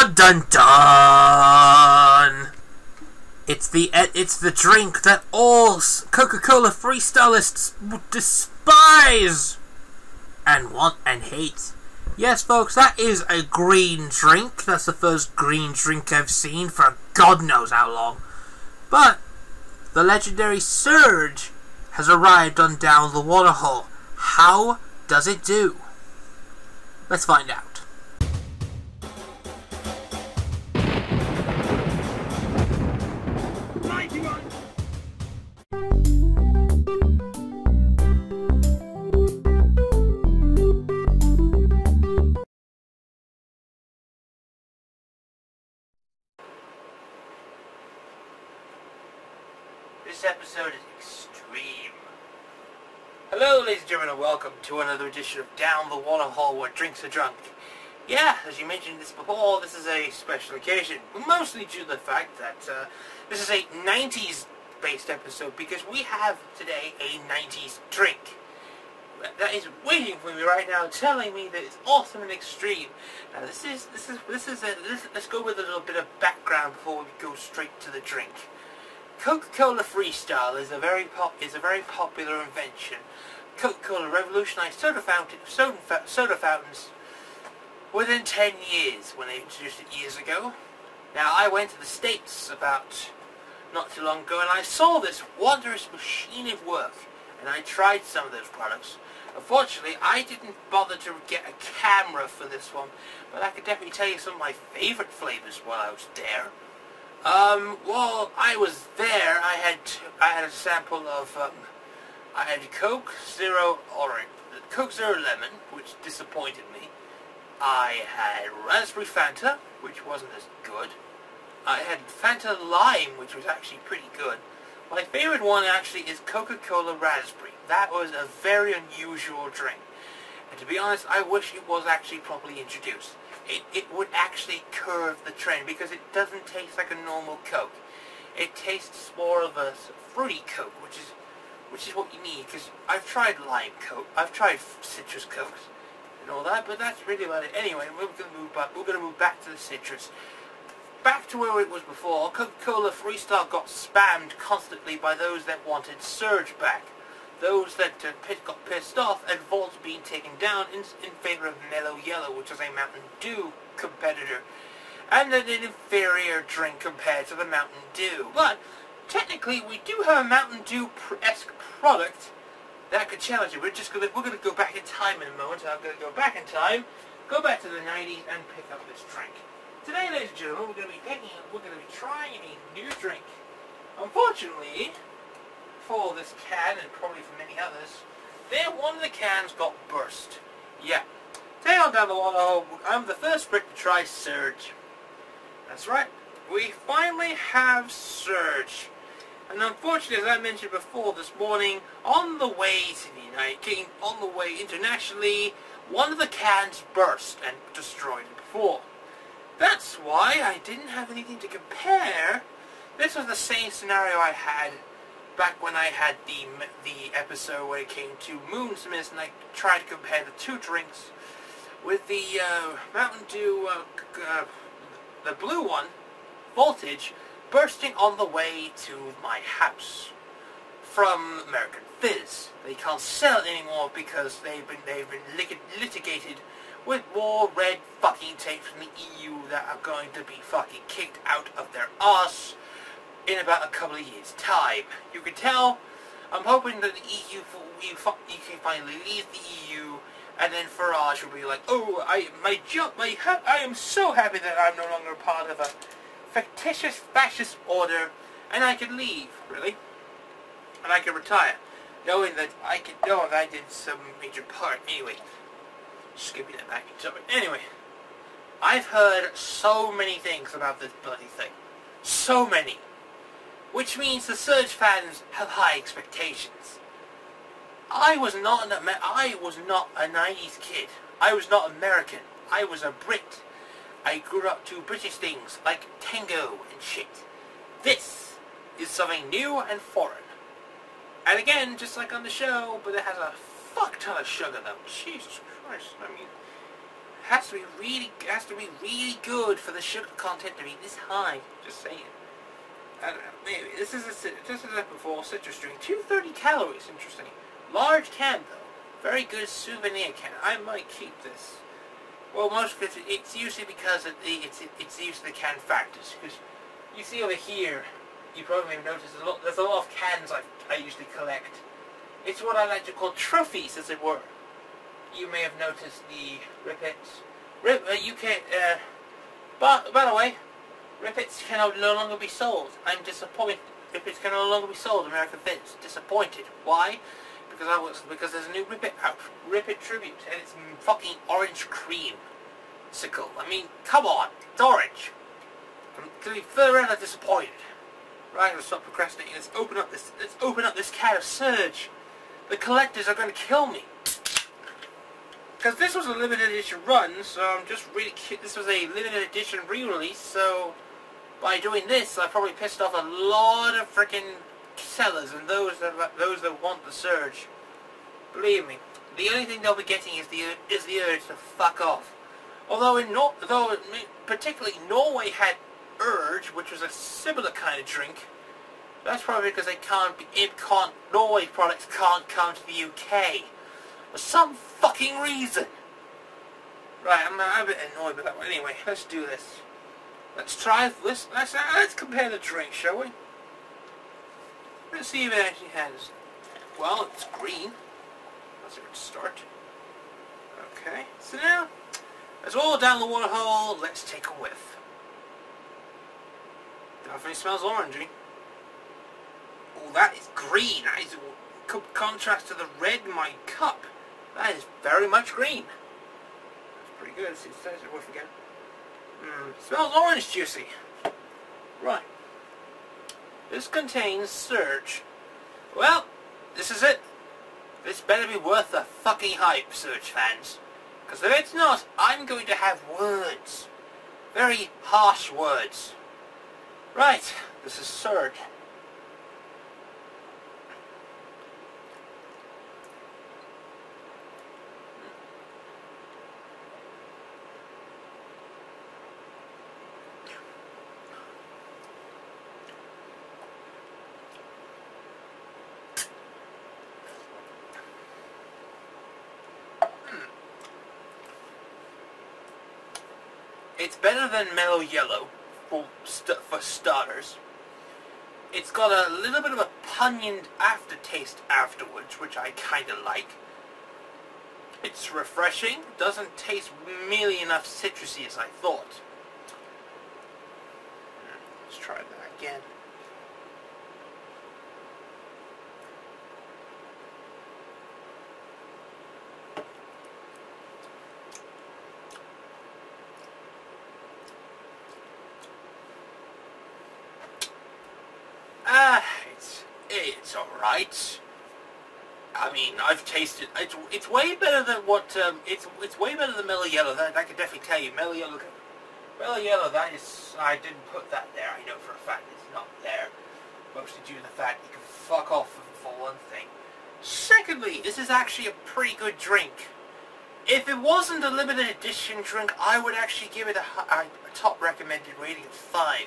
Dun dun dun! It's the drink that all Coca-Cola Freestylists despise and want and hate. Yes, folks, that is a green drink. That's the first green drink I've seen for God knows how long. But the legendary Surge has arrived on Down the Water Hole. How does it do? Let's find out. This episode is extreme. Hello, ladies and gentlemen, and welcome to another edition of Down the Water Hole, where drinks are drunk. Yeah, as you mentioned this before, this is a special occasion, mostly due to the fact that this is a 90s-based episode, because we have today a 90s drink that is waiting for me right now, telling me that it's awesome and extreme. Now, let's go with a little bit of background before we go straight to the drink. Coca-Cola Freestyle is a very popular invention. Coca-Cola revolutionized soda fountains within 10 years when they introduced it years ago. Now, I went to the States about not too long ago and I saw this wondrous machine of work and I tried some of those products. Unfortunately, I didn't bother to get a camera for this one, but I could definitely tell you some of my favorite flavors while I was there. While I was there, I had a sample of, I had Coke Zero Orange, Coke Zero Lemon, which disappointed me. I had Raspberry Fanta, which wasn't as good. I had Fanta Lime, which was actually pretty good. My favorite one actually is Coca-Cola Raspberry. That was a very unusual drink. And to be honest, I wish it was actually properly introduced. It would actually curve the trend, because it doesn't taste like a normal Coke. It tastes more of a fruity Coke, which is what you need, because I've tried lime Coke, I've tried citrus Cokes and all that, but that's really about it. Anyway, we're gonna move back to the citrus. Back to where it was before. Coca-Cola Freestyle got spammed constantly by those that wanted Surge back. Those that got pissed off and Voltage being taken down in favour of Mellow Yellow, which is a Mountain Dew competitor, and an inferior drink compared to the Mountain Dew. But technically, we do have a Mountain Dew-esque product that could challenge it. We're gonna go back in time in a moment. I'm gonna go back in time, go back to the 90s, and pick up this drink. Today, ladies and gentlemen, we're gonna be trying a new drink. Unfortunately, for this can, and probably for many others, one of the cans got burst. Yeah. Today on Down the Water Hole, I'm the first Brit to try Surge. That's right. We finally have Surge. And unfortunately, as I mentioned before this morning, on the way to the United Kingdom, on the way internationally, one of the cans burst and destroyed it before. That's why I didn't have anything to compare. This was the same scenario I had back when I had the episode where it came to Moon's Mist, and I tried to compare the two drinks with the Mountain Dew, the blue one, Voltage, bursting on the way to my house from American Fizz. They can't sell it anymore because they've been litigated with more red fucking tapes from the EU that are going to be fucking kicked out of their arse in about a couple of years' time. You can tell, I'm hoping that the UK finally leaves the EU, and then Farage will be like, oh, I am so happy that I'm no longer part of a fictitious fascist order, and I can leave, really. And I can retire, knowing that I did some major part. Anyway, skipping that back into it. Anyway, I've heard so many things about this bloody thing. So many. Which means the Surge fans have high expectations. I was not a 90s kid. I was not American. I was a Brit. I grew up to British things like Tango and shit. This is something new and foreign. And again, just like on the show, but it has a fuck ton of sugar though. Jesus Christ, I mean, Has to be really good for the sugar content to be this high. Just saying. And this is just as I said before, citrus drink, 230 calories. Interesting. Large can though. Very good souvenir can. I might keep this. Well, most of it's usually because of it's usually the can factors. Because you see over here, you probably have noticed there's a lot of cans I usually collect. It's what I like to call trophies, as it were. You may have noticed the Rip It. By the way, Rip Its can no longer be sold. I'm disappointed. Rip Its can no longer be sold. American Fizz. Disappointed. Why? Because there's a new Rip It out. Rip It tribute, and it's fucking orange creamsicle. I mean, come on, it's orange. I'm to be further and I'm disappointed. Right, I'm gonna stop procrastinating. Let's open up this can of Surge. The collectors are gonna kill me. Because this was a limited edition run, so I'm just really kidding. This was a limited edition re-release, so by doing this, I probably pissed off a lot of freaking sellers and those that want the Surge. Believe me, the only thing they'll be getting is the urge to fuck off. Although particularly Norway had Urge, which was a similar kind of drink. That's probably because Norway products can't come to the UK. For some fucking reason. Right, I'm a bit annoyed with that one. Anyway, let's do this. Let's compare the drink, shall we? Let's see if it actually has. Well, it's green. That's a good start. Okay, so now let's all down the water hole. Let's take a whiff. Definitely smells orangey. Oh, that is green. That is contrast to the red in my cup. That is very much green. That's pretty good. Let's see, there's a whiff again. Smells orange juicy. Right. This contains Surge. Well, this is it. This better be worth the fucking hype, Surge fans. Because if it's not, I'm going to have words. Very harsh words. Right. This is Surge. It's better than Mellow Yellow, for starters. It's got a little bit of a pungent aftertaste afterwards, which I kind of like. It's refreshing, doesn't taste nearly enough citrusy as I thought. Let's try that again. It's alright. I mean, I've tasted. It's way better than what. It's way better than Mellow Yellow. That I can definitely tell you. Mellow Yellow. That is. I didn't put that there. I know for a fact it's not there. Mostly due to the fact you can fuck off for one thing. Secondly, this is actually a pretty good drink. If it wasn't a limited edition drink, I would actually give it a top recommended rating of 5.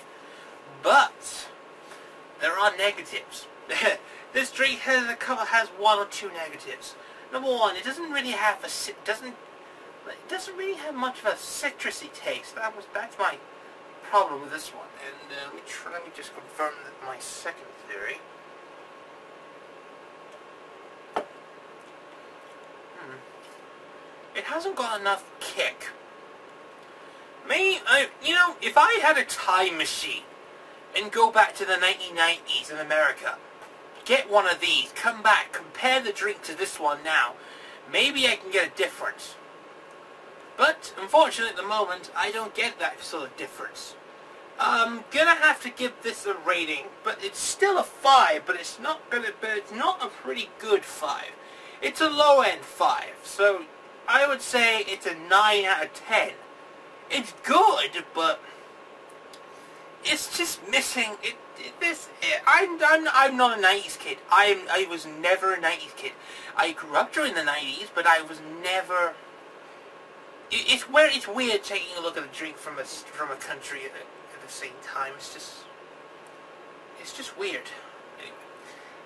But there are negatives. This drink has one or two negatives. Number one, it doesn't really have much of a citrusy taste. That's my problem with this one. And let me just confirm that my second theory. It hasn't got enough kick. If I had a time machine and go back to the 1990s in America, get one of these, come back, compare the drink to this one now, maybe I can get a difference. But, unfortunately at the moment, I don't get that sort of difference. I'm gonna have to give this a rating, but it's still a 5, but it's not a pretty good 5. It's a low end 5, so I would say it's a 9 out of 10. It's good, but it's just missing I'm not a 90s kid. I was never a 90s kid. I grew up during the 90s, but I was never It's weird taking a look at a drink from a country at the same time. It's just weird.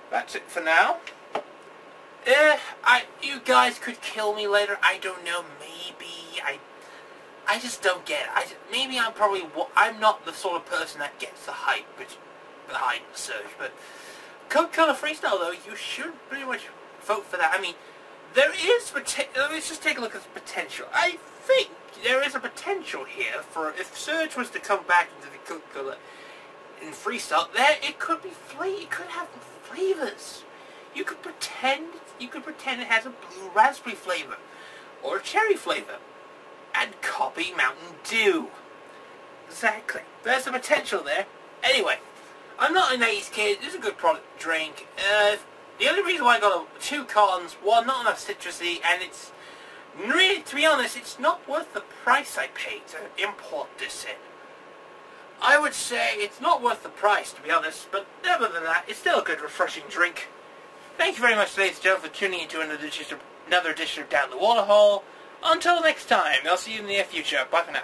That's it for now. You guys could kill me later. I don't know. Maybe I just don't get it. Maybe I'm not the sort of person that gets the hype behind the Surge. But Coca-Cola Freestyle, though, you should pretty much vote for that. I mean, let's just take a look at the potential. I think there is a potential here for, if Surge was to come back into the Coca-Cola in Freestyle, it could be it could have flavors. You could pretend it has a blue raspberry flavor, or a cherry flavor, and copy Mountain Dew. Exactly. There's the potential there. Anyway, I'm not an 80s kid. This is a good product drink. The only reason why I got two cons, one, not enough citrusy, and it's really, to be honest, it's not worth the price I paid to import this in. I would say it's not worth the price, to be honest, but other than that, it's still a good, refreshing drink. Thank you very much, ladies and gentlemen, for tuning into another edition of Down the Water Hole. Until next time, I'll see you in the near future. Bye for now.